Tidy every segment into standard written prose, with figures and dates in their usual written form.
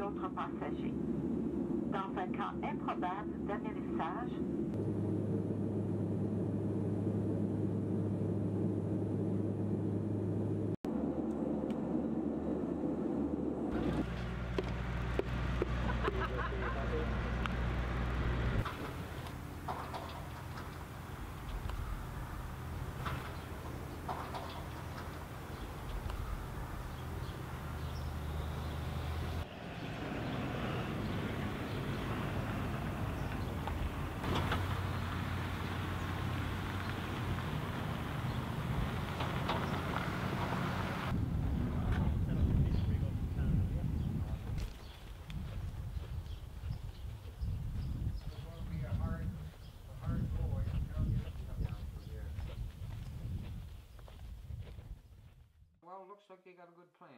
d'autres passagers. Dans un cas improbable d'atterrissage, well, looks like you got a good plan.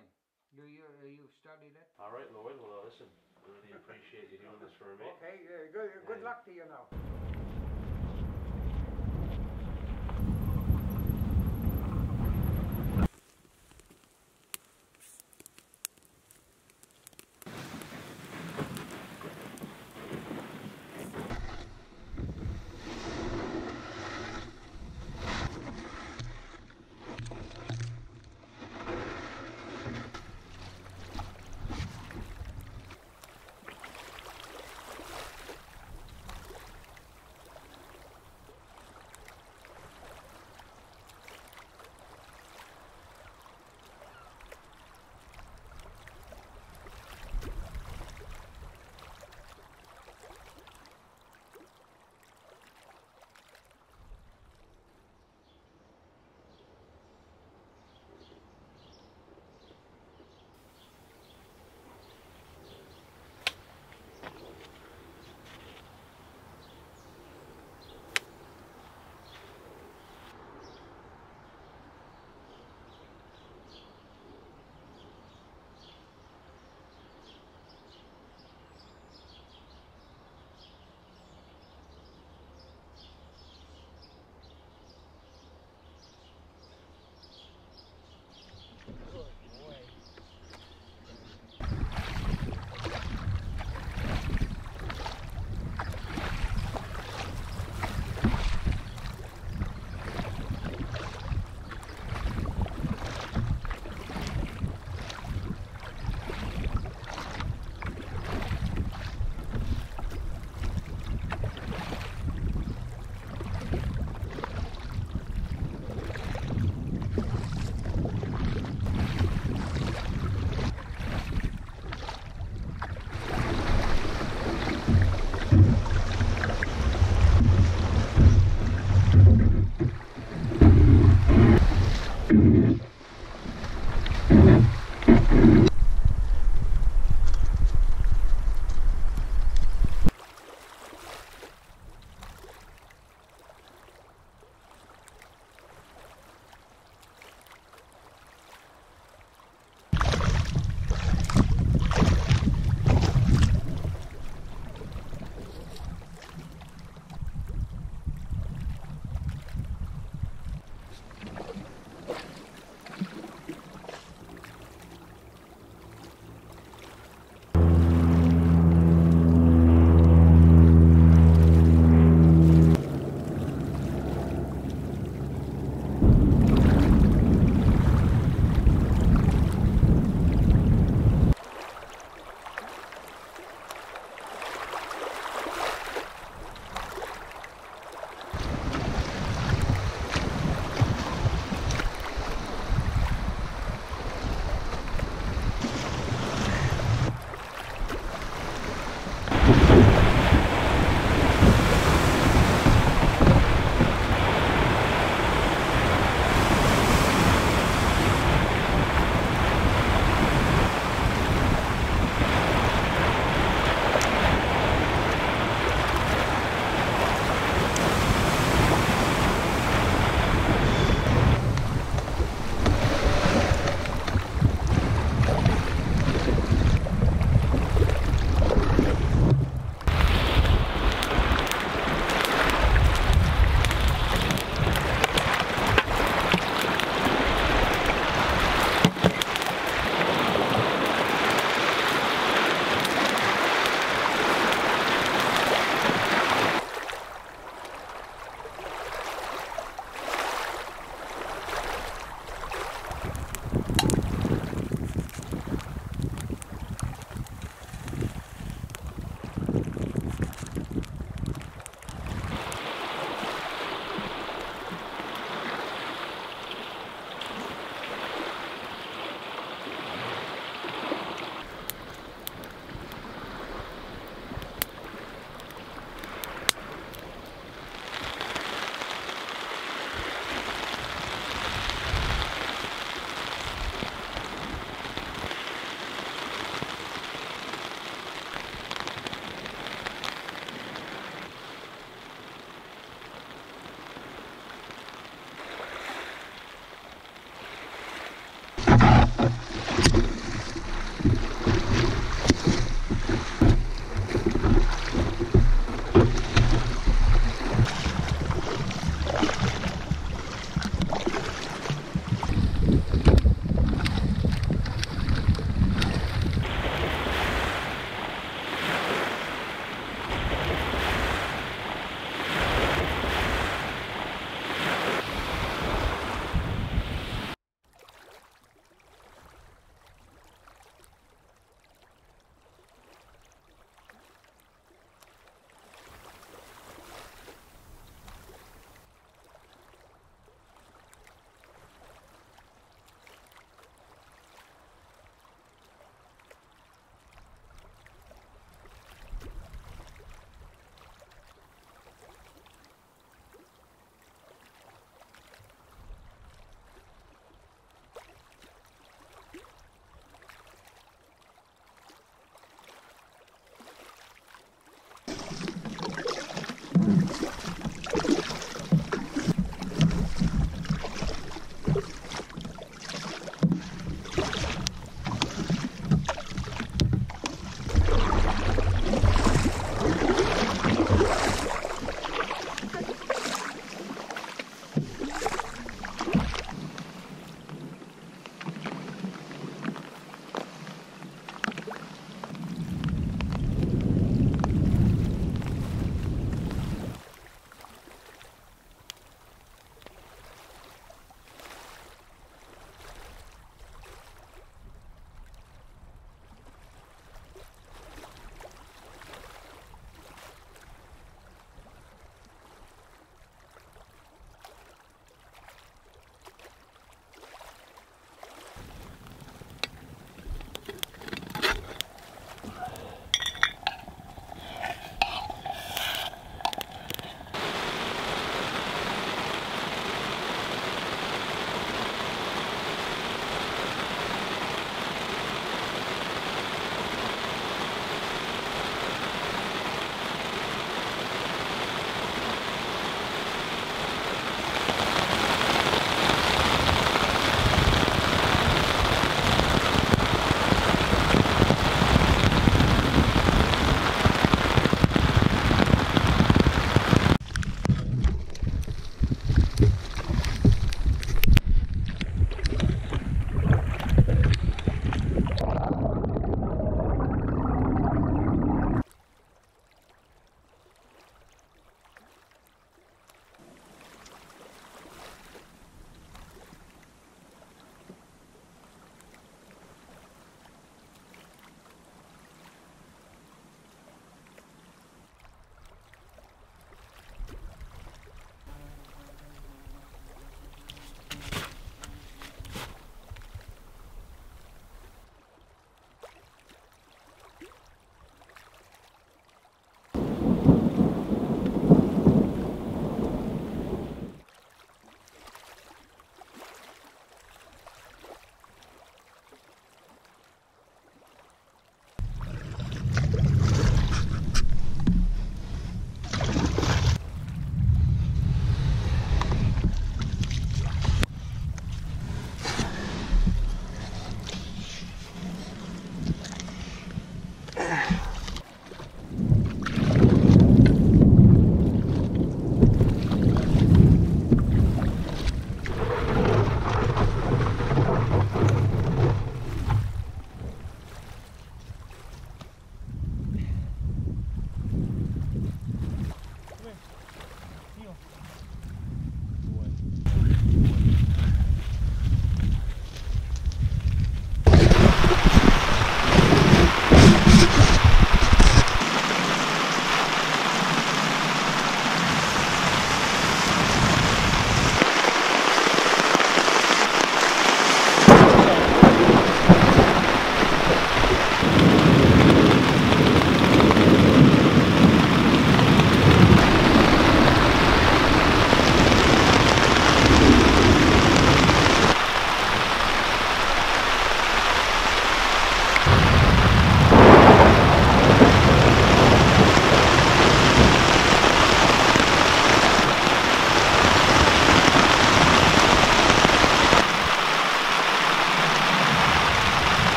You studied it. All right, Lloyd. Well, listen, really appreciate you doing this for me. Okay, good luck to you now.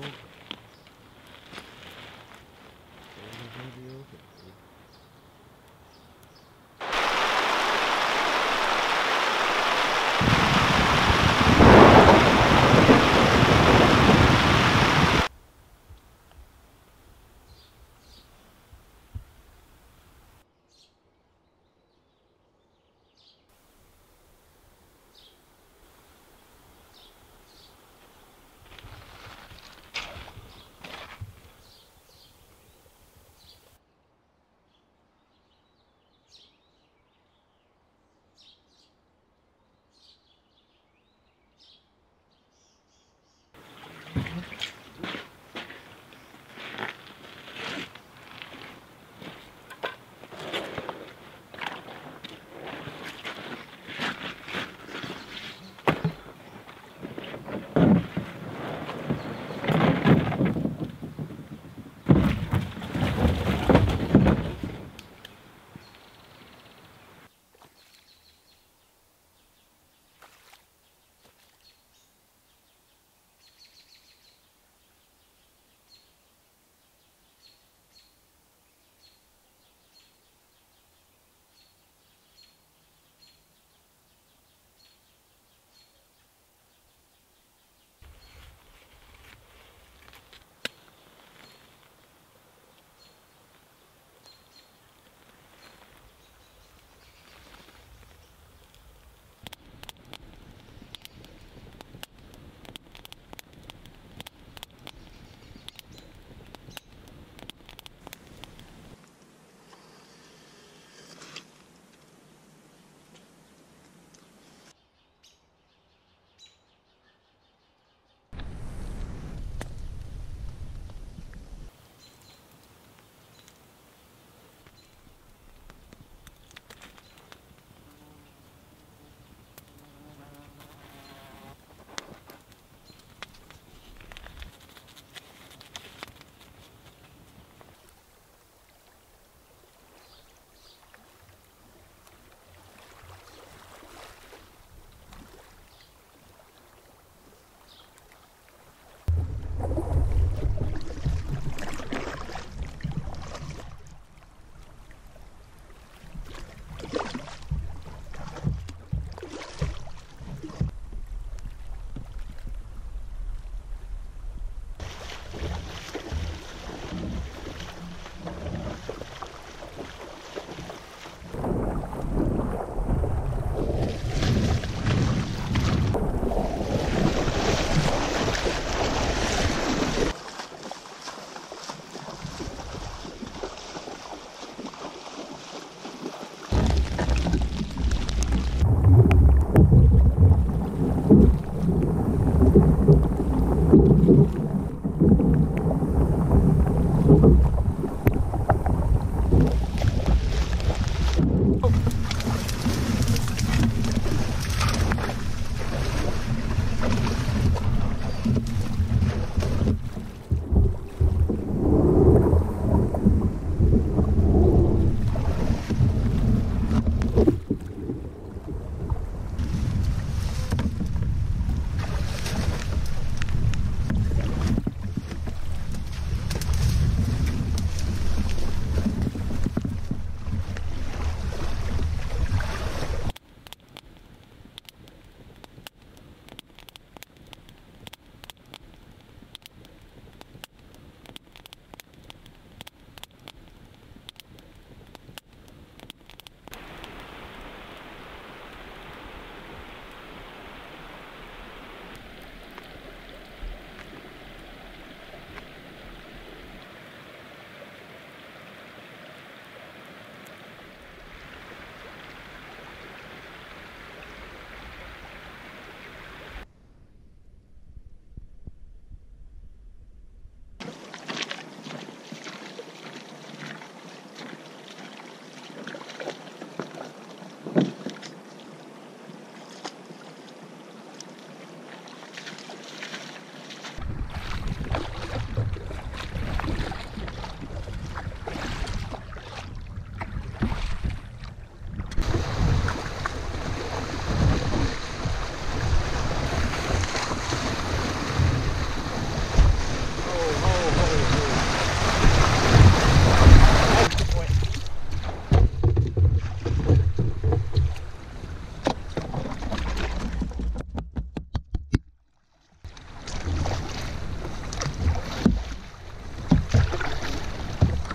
open. It's going to be open, dude.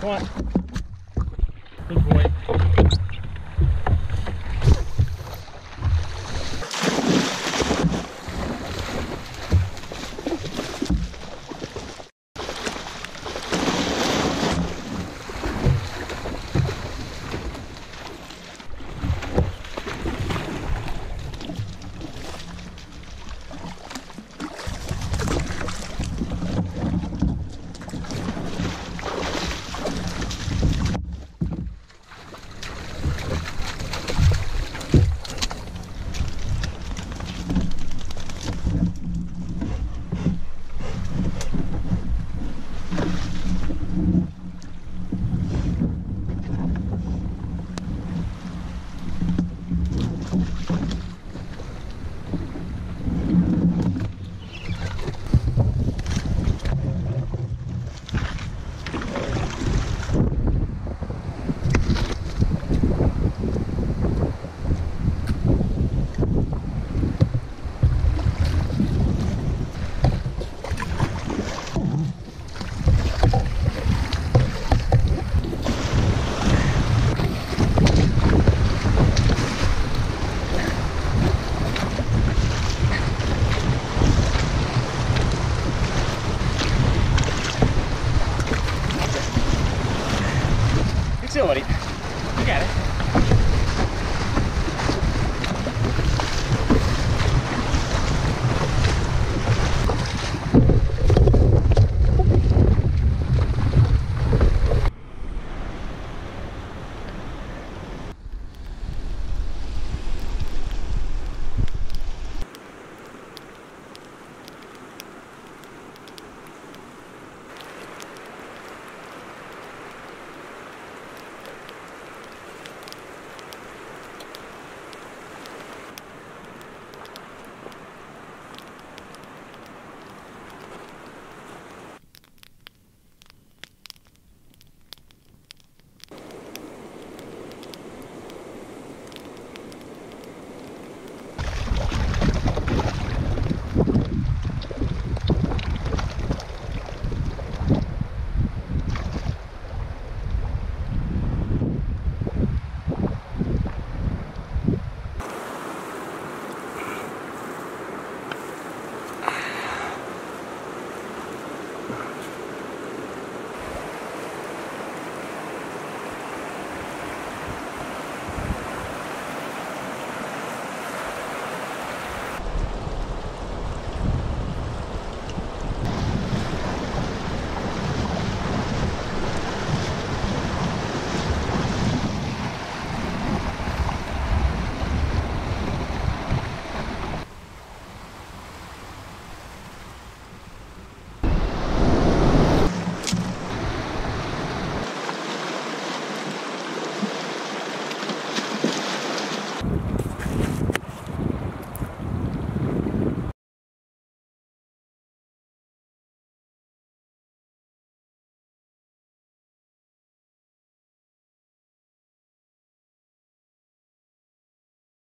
Come on. Good boy. Look at it.